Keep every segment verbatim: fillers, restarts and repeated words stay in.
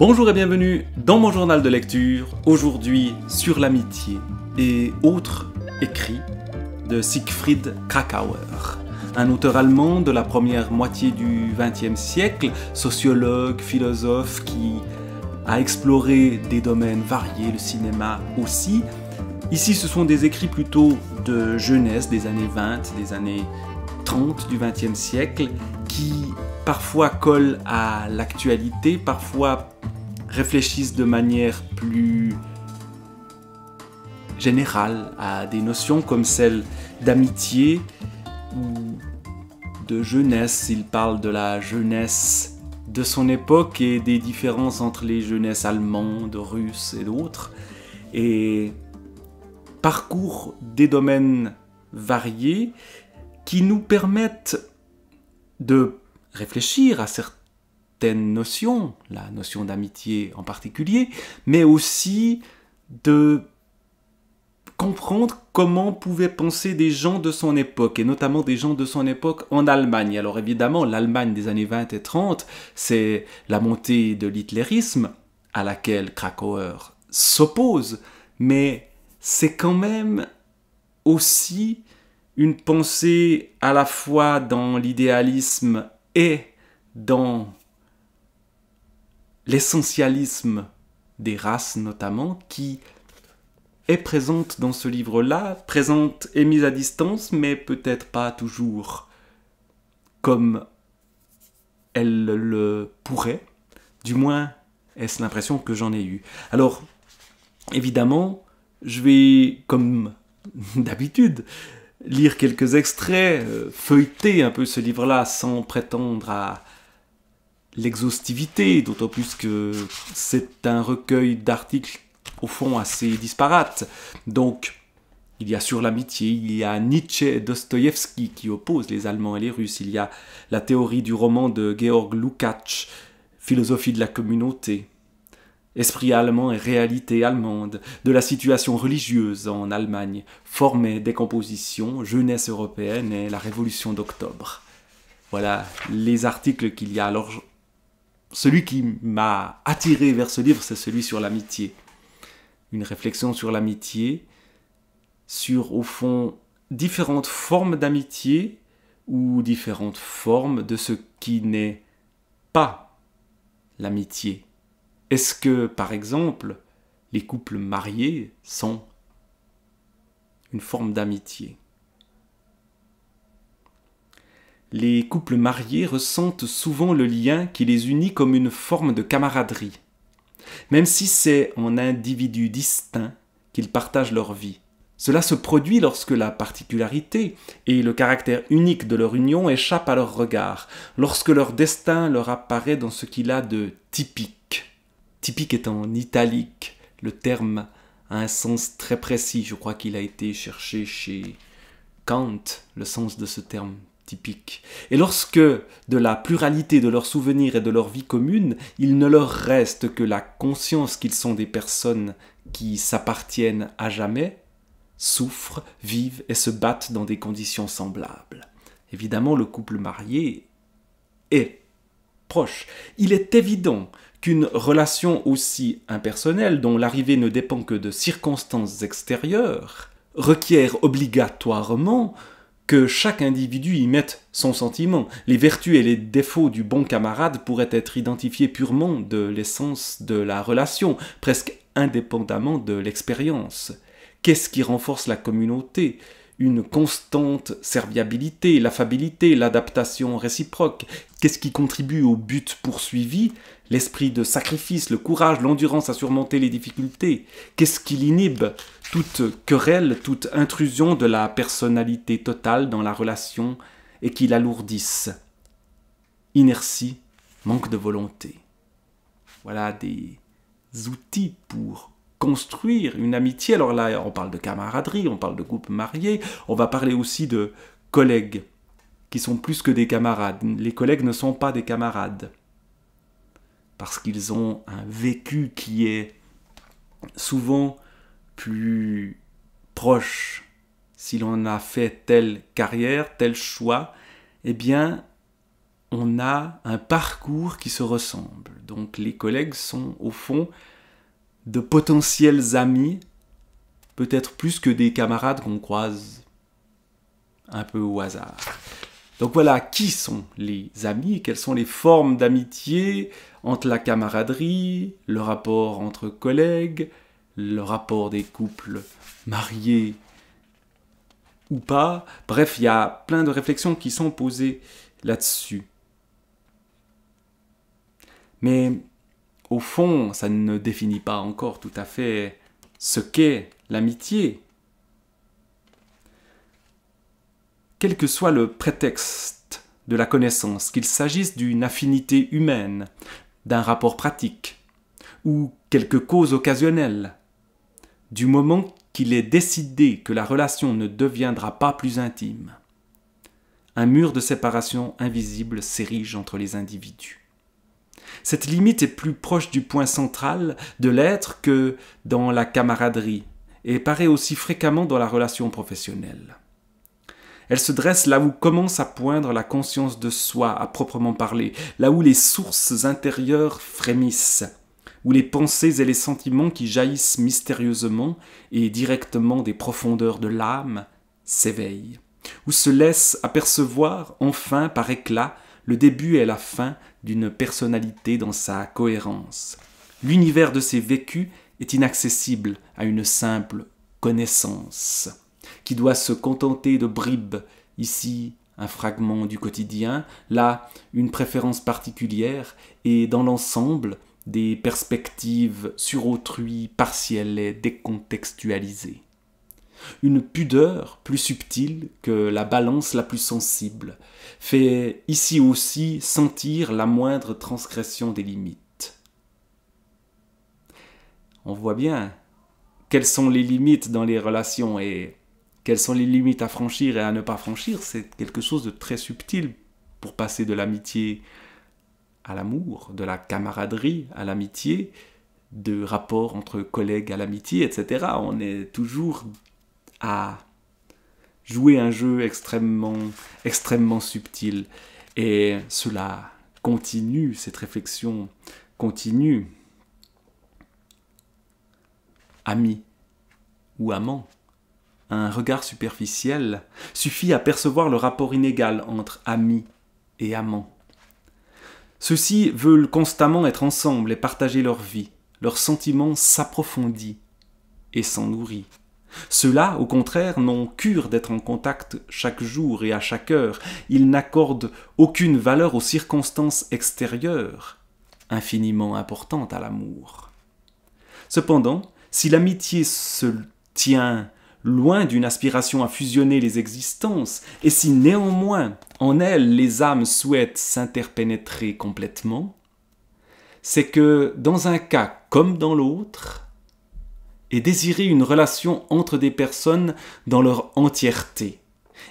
Bonjour et bienvenue dans mon journal de lecture, aujourd'hui sur l'amitié et autres écrits de Siegfried Kracauer, un auteur allemand de la première moitié du vingtième siècle, sociologue, philosophe qui a exploré des domaines variés, le cinéma aussi. Ici, ce sont des écrits plutôt de jeunesse, des années vingt, des années trente du vingtième siècle, qui parfois collent à l'actualité, parfois réfléchissent de manière plus générale à des notions comme celle d'amitié ou de jeunesse. Il parle de la jeunesse de son époque et des différences entre les jeunesses allemandes, russes et d'autres, et parcourt des domaines variés qui nous permettent de réfléchir à certains notions, la notion d'amitié en particulier, mais aussi de comprendre comment pouvaient penser des gens de son époque, et notamment des gens de son époque en Allemagne. Alors évidemment, l'Allemagne des années vingt et trente, c'est la montée de l'hitlérisme à laquelle Kracauer s'oppose, mais c'est quand même aussi une pensée à la fois dans l'idéalisme et dans l'essentialisme des races notamment, qui est présente dans ce livre-là, présente et mise à distance, mais peut-être pas toujours comme elle le pourrait. Du moins, est-ce l'impression que j'en ai eue. Alors, évidemment, je vais, comme d'habitude, lire quelques extraits, feuilleter un peu ce livre-là sans prétendre à l'exhaustivité, d'autant plus que c'est un recueil d'articles au fond assez disparates. Donc, il y a sur l'amitié, il y a Nietzsche et Dostoïevski qui opposent les Allemands et les Russes, il y a la théorie du roman de Georg Lukács, philosophie de la communauté, esprit allemand et réalité allemande, de la situation religieuse en Allemagne, forme et décomposition, jeunesse européenne et la révolution d'octobre. Voilà les articles qu'il y a. Alors, celui qui m'a attiré vers ce livre, c'est celui sur l'amitié. Une réflexion sur l'amitié, sur, au fond, différentes formes d'amitié ou différentes formes de ce qui n'est pas l'amitié. Est-ce que, par exemple, les couples mariés sont une forme d'amitié? Les couples mariés ressentent souvent le lien qui les unit comme une forme de camaraderie, même si c'est en individus distincts qu'ils partagent leur vie. Cela se produit lorsque la particularité et le caractère unique de leur union échappent à leur regard, lorsque leur destin leur apparaît dans ce qu'il a de typique. Typique est en italique, le terme a un sens très précis, je crois qu'il a été cherché chez Kant, le sens de ce terme typique. Et lorsque, de la pluralité de leurs souvenirs et de leur vie commune, il ne leur reste que la conscience qu'ils sont des personnes qui s'appartiennent à jamais, souffrent, vivent et se battent dans des conditions semblables. Évidemment, le couple marié est proche. Il est évident qu'une relation aussi impersonnelle, dont l'arrivée ne dépend que de circonstances extérieures, requiert obligatoirement que chaque individu y mette son sentiment. Les vertus et les défauts du bon camarade pourraient être identifiés purement de l'essence de la relation, presque indépendamment de l'expérience. Qu'est-ce qui renforce la communauté ? Une constante serviabilité, l'affabilité, l'adaptation réciproque. Qu'est-ce qui contribue au but poursuivi? L'esprit de sacrifice, le courage, l'endurance à surmonter les difficultés. Qu'est-ce qui l'inhibe? Toute querelle, toute intrusion de la personnalité totale dans la relation et qui l'alourdisse. Inertie, manque de volonté. Voilà des outils pour construire une amitié. Alors là, on parle de camaraderie, on parle de couple marié, on va parler aussi de collègues, qui sont plus que des camarades. Les collègues ne sont pas des camarades, parce qu'ils ont un vécu qui est souvent plus proche. Si l'on a fait telle carrière, tel choix, eh bien, on a un parcours qui se ressemble. Donc les collègues sont au fond de potentiels amis, peut-être plus que des camarades qu'on croise un peu au hasard. Donc voilà, qui sont les amis? Quelles sont les formes d'amitié entre la camaraderie, le rapport entre collègues, le rapport des couples mariés ou pas? Bref, il y a plein de réflexions qui sont posées là-dessus. Mais au fond, ça ne définit pas encore tout à fait ce qu'est l'amitié. Quel que soit le prétexte de la connaissance, qu'il s'agisse d'une affinité humaine, d'un rapport pratique, ou quelques causes occasionnelles, du moment qu'il est décidé que la relation ne deviendra pas plus intime, un mur de séparation invisible s'érige entre les individus. Cette limite est plus proche du point central de l'être que dans la camaraderie et paraît aussi fréquemment dans la relation professionnelle. Elle se dresse là où commence à poindre la conscience de soi à proprement parler, là où les sources intérieures frémissent, où les pensées et les sentiments qui jaillissent mystérieusement et directement des profondeurs de l'âme s'éveillent, où se laisse apercevoir enfin par éclat le début et la fin d'une personnalité dans sa cohérence. L'univers de ses vécus est inaccessible à une simple connaissance, qui doit se contenter de bribes, ici un fragment du quotidien, là une préférence particulière, et dans l'ensemble, des perspectives sur autrui partielles et décontextualisées. Une pudeur plus subtile que la balance la plus sensible fait ici aussi sentir la moindre transgression des limites. On voit bien quelles sont les limites dans les relations et quelles sont les limites à franchir et à ne pas franchir. C'est quelque chose de très subtil pour passer de l'amitié à l'amour, de la camaraderie à l'amitié, de rapport entre collègues à l'amitié, et cetera. On est toujours à jouer un jeu extrêmement, extrêmement subtil. Et cela continue, cette réflexion continue. Ami ou amant, un regard superficiel suffit à percevoir le rapport inégal entre ami et amant. Ceux-ci veulent constamment être ensemble et partager leur vie. Leur sentiment s'approfondit et s'en nourrit. Ceux-là, au contraire, n'ont cure d'être en contact chaque jour et à chaque heure. Ils n'accordent aucune valeur aux circonstances extérieures, infiniment importantes à l'amour. Cependant, si l'amitié se tient loin d'une aspiration à fusionner les existences, et si néanmoins, en elle, les âmes souhaitent s'interpénétrer complètement, c'est que, dans un cas comme dans l'autre, et désirer une relation entre des personnes dans leur entièreté.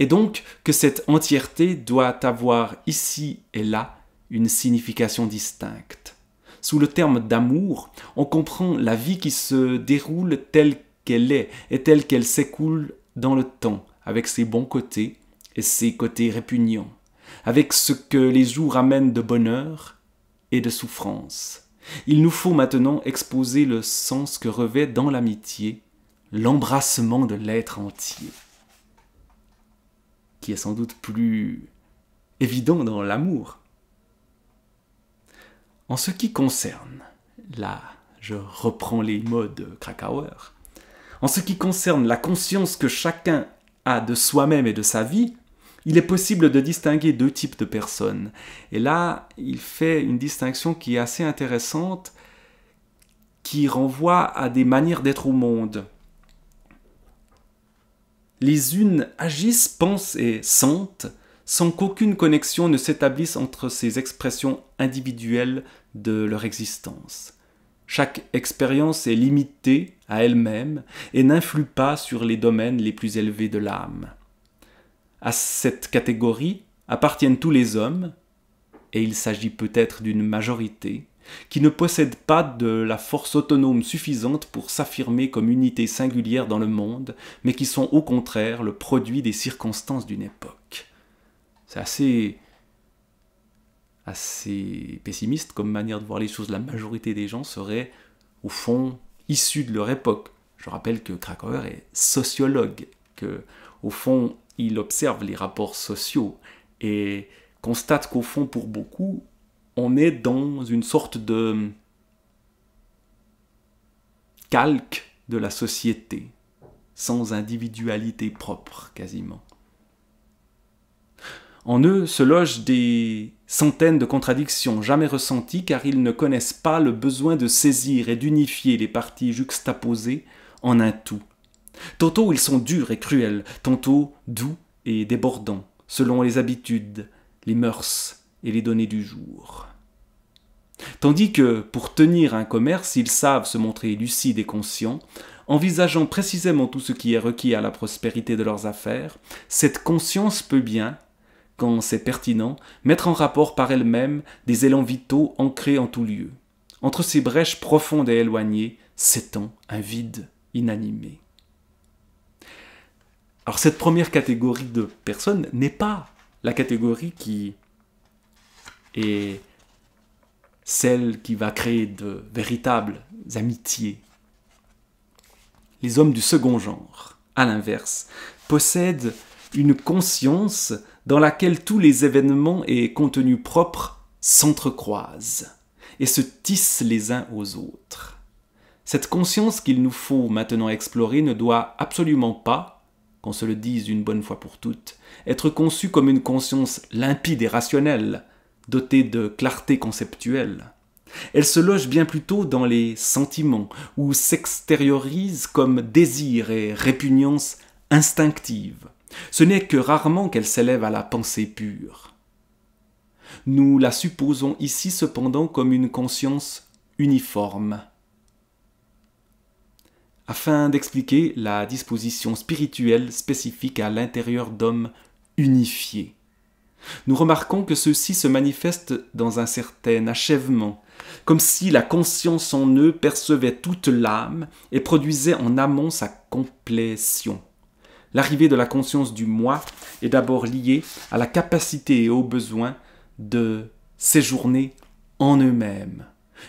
Et donc que cette entièreté doit avoir ici et là une signification distincte. Sous le terme d'amour, on comprend la vie qui se déroule telle qu'elle est et telle qu'elle s'écoule dans le temps, avec ses bons côtés et ses côtés répugnants, avec ce que les jours amènent de bonheur et de souffrance. Il nous faut maintenant exposer le sens que revêt dans l'amitié l'embrassement de l'être entier, qui est sans doute plus évident dans l'amour. En ce qui concerne, là je reprends les mots de Kracauer, en ce qui concerne la conscience que chacun a de soi-même et de sa vie, il est possible de distinguer deux types de personnes. Et là, il fait une distinction qui est assez intéressante, qui renvoie à des manières d'être au monde. Les unes agissent, pensent et sentent, sans qu'aucune connexion ne s'établisse entre ces expressions individuelles de leur existence. Chaque expérience est limitée à elle-même et n'influe pas sur les domaines les plus élevés de l'âme. À cette catégorie appartiennent tous les hommes, et il s'agit peut-être d'une majorité, qui ne possèdent pas de la force autonome suffisante pour s'affirmer comme unité singulière dans le monde, mais qui sont au contraire le produit des circonstances d'une époque. C'est assez assez pessimiste comme manière de voir les choses. La majorité des gens seraient, au fond, issus de leur époque. Je rappelle que Kracauer est sociologue, que, au fond, il observe les rapports sociaux et constate qu'au fond, pour beaucoup, on est dans une sorte de calque de la société, sans individualité propre, quasiment. En eux se logent des centaines de contradictions jamais ressenties, car ils ne connaissent pas le besoin de saisir et d'unifier les parties juxtaposées en un tout. Tantôt ils sont durs et cruels, tantôt doux et débordants, selon les habitudes, les mœurs et les données du jour. Tandis que, pour tenir un commerce, ils savent se montrer lucides et conscients, envisageant précisément tout ce qui est requis à la prospérité de leurs affaires. Cette conscience peut bien, quand c'est pertinent, mettre en rapport par elle-même des élans vitaux ancrés en tout lieu. Entre ces brèches profondes et éloignées s'étend un vide inanimé. Alors cette première catégorie de personnes n'est pas la catégorie qui est celle qui va créer de véritables amitiés. Les hommes du second genre, à l'inverse, possèdent une conscience dans laquelle tous les événements et contenus propres s'entrecroisent et se tissent les uns aux autres. Cette conscience qu'il nous faut maintenant explorer ne doit absolument pas, qu'on se le dise une bonne fois pour toutes, être conçue comme une conscience limpide et rationnelle, dotée de clarté conceptuelle. Elle se loge bien plutôt dans les sentiments, où s'extériorise comme désir et répugnance instinctive. Ce n'est que rarement qu'elle s'élève à la pensée pure. Nous la supposons ici cependant comme une conscience uniforme. Afin d'expliquer la disposition spirituelle spécifique à l'intérieur d'hommes unifiés, nous remarquons que ceux-ci se manifestent dans un certain achèvement, comme si la conscience en eux percevait toute l'âme et produisait en amont sa complétion. L'arrivée de la conscience du moi est d'abord liée à la capacité et au besoin de séjourner en eux-mêmes.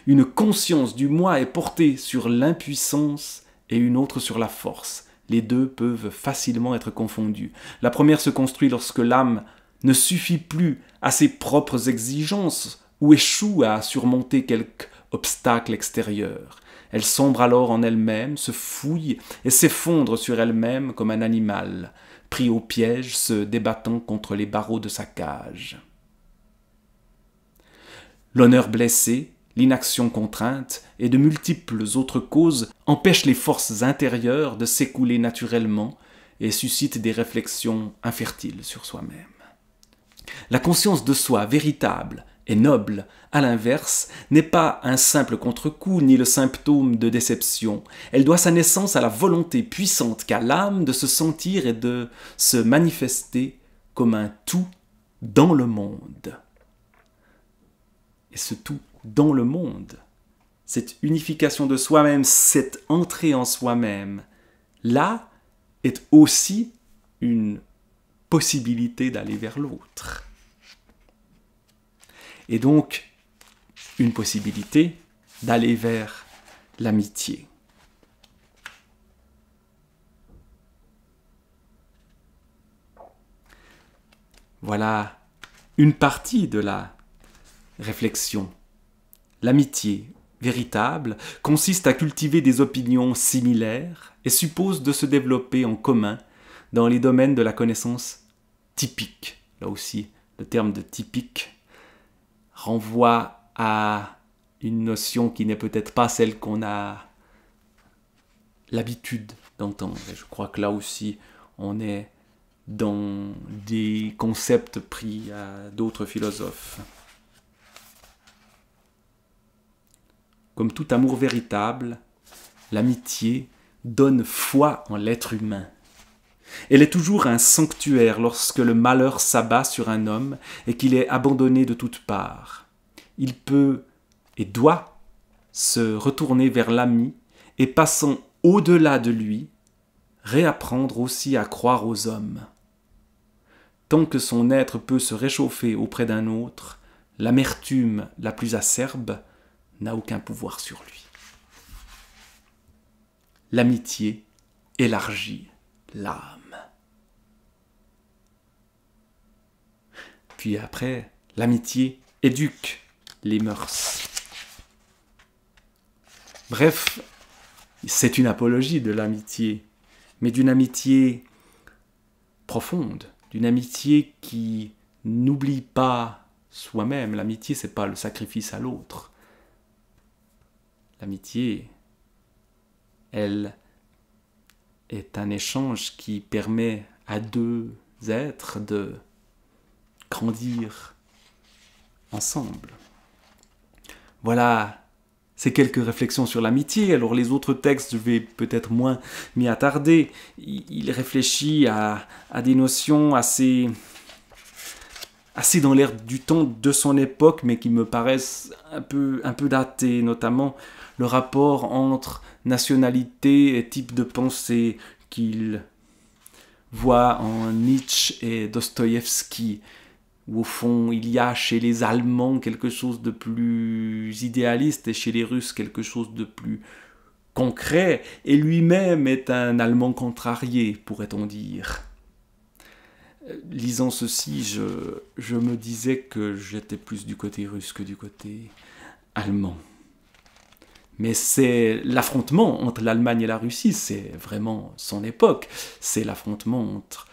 Une conscience du moi est portée sur l'impuissance et une autre sur la force. Les deux peuvent facilement être confondus. La première se construit lorsque l'âme ne suffit plus à ses propres exigences ou échoue à surmonter quelque obstacle extérieur. Elle sombre alors en elle-même, se fouille et s'effondre sur elle-même comme un animal, pris au piège, se débattant contre les barreaux de sa cage. L'honneur blessé, l'inaction contrainte et de multiples autres causes empêchent les forces intérieures de s'écouler naturellement et suscitent des réflexions infertiles sur soi-même. La conscience de soi véritable et noble, à l'inverse, n'est pas un simple contre-coup ni le symptôme de déception. Elle doit sa naissance à la volonté puissante qu'a l'âme de se sentir et de se manifester comme un tout dans le monde. Et ce tout dans le monde, cette unification de soi-même, cette entrée en soi-même, là est aussi une possibilité d'aller vers l'autre. Et donc, une possibilité d'aller vers l'amitié. Voilà une partie de la réflexion. L'amitié véritable consiste à cultiver des opinions similaires et suppose de se développer en commun dans les domaines de la connaissance typique. Là aussi, le terme de typique renvoie à une notion qui n'est peut-être pas celle qu'on a l'habitude d'entendre. Je crois que là aussi, on est dans des concepts pris à d'autres philosophes. Comme tout amour véritable, l'amitié donne foi en l'être humain. Elle est toujours un sanctuaire lorsque le malheur s'abat sur un homme et qu'il est abandonné de toutes parts. Il peut et doit se retourner vers l'ami et, passant au-delà de lui, réapprendre aussi à croire aux hommes. Tant que son être peut se réchauffer auprès d'un autre, l'amertume la plus acerbe n'a aucun pouvoir sur lui. L'amitié élargit l'âme. Puis après, l'amitié éduque les mœurs. Bref, c'est une apologie de l'amitié, mais d'une amitié profonde, d'une amitié qui n'oublie pas soi-même. L'amitié, c'est pas le sacrifice à l'autre. L'amitié, elle est un échange qui permet à deux êtres de grandir ensemble. Voilà ces quelques réflexions sur l'amitié. Alors les autres textes, je vais peut-être moins m'y attarder. Il réfléchit à, à des notions assez, assez dans l'air du temps de son époque, mais qui me paraissent un peu, un peu datées, notamment le rapport entre nationalité et type de pensée qu'il voit en Nietzsche et Dostoïevski, où au fond il y a chez les Allemands quelque chose de plus idéaliste et chez les Russes quelque chose de plus concret, et lui-même est un Allemand contrarié, pourrait-on dire. Lisant ceci, je, je me disais que j'étais plus du côté russe que du côté allemand. Mais c'est l'affrontement entre l'Allemagne et la Russie, c'est vraiment son époque, c'est l'affrontement entre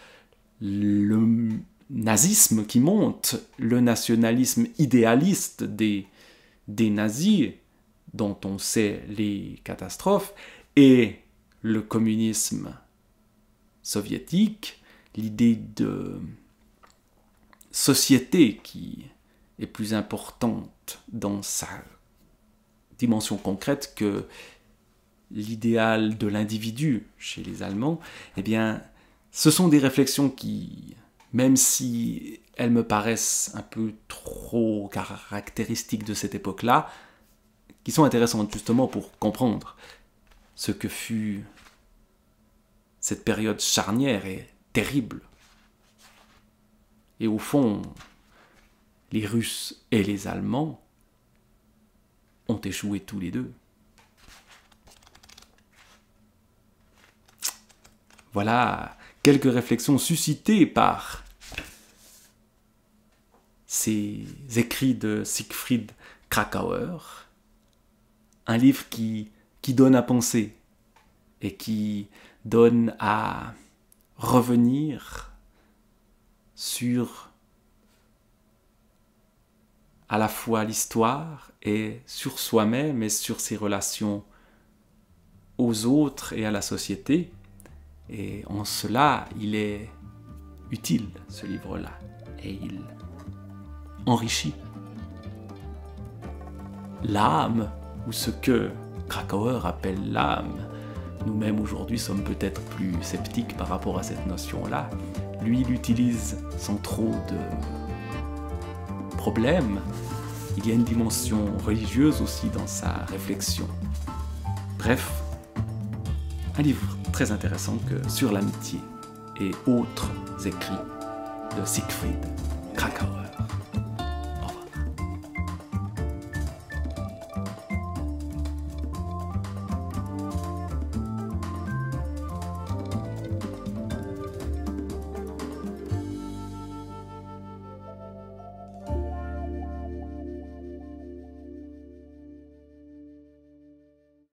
le nazisme qui monte, le nationalisme idéaliste des, des nazis, dont on sait les catastrophes, et le communisme soviétique, l'idée de société qui est plus importante dans sa dimension concrète que l'idéal de l'individu chez les Allemands. Eh bien, ce sont des réflexions qui, même si elles me paraissent un peu trop caractéristiques de cette époque-là, qui sont intéressantes justement pour comprendre ce que fut cette période charnière et terrible. Et au fond, les Russes et les Allemands ont échoué tous les deux. Voilà quelques réflexions suscitées par ces écrits de Siegfried Kracauer, un livre qui, qui donne à penser et qui donne à revenir sur à la fois l'histoire et sur soi-même et sur ses relations aux autres et à la société. Et en cela, il est utile, ce livre-là, et il enrichit l'âme, ou ce que Kracauer appelle l'âme. Nous-mêmes, aujourd'hui, sommes peut-être plus sceptiques par rapport à cette notion-là. Lui, il l'utilise sans trop de problèmes. Il y a une dimension religieuse aussi dans sa réflexion. Bref, un livre très intéressant que sur l'amitié et autres écrits de Siegfried Kracauer.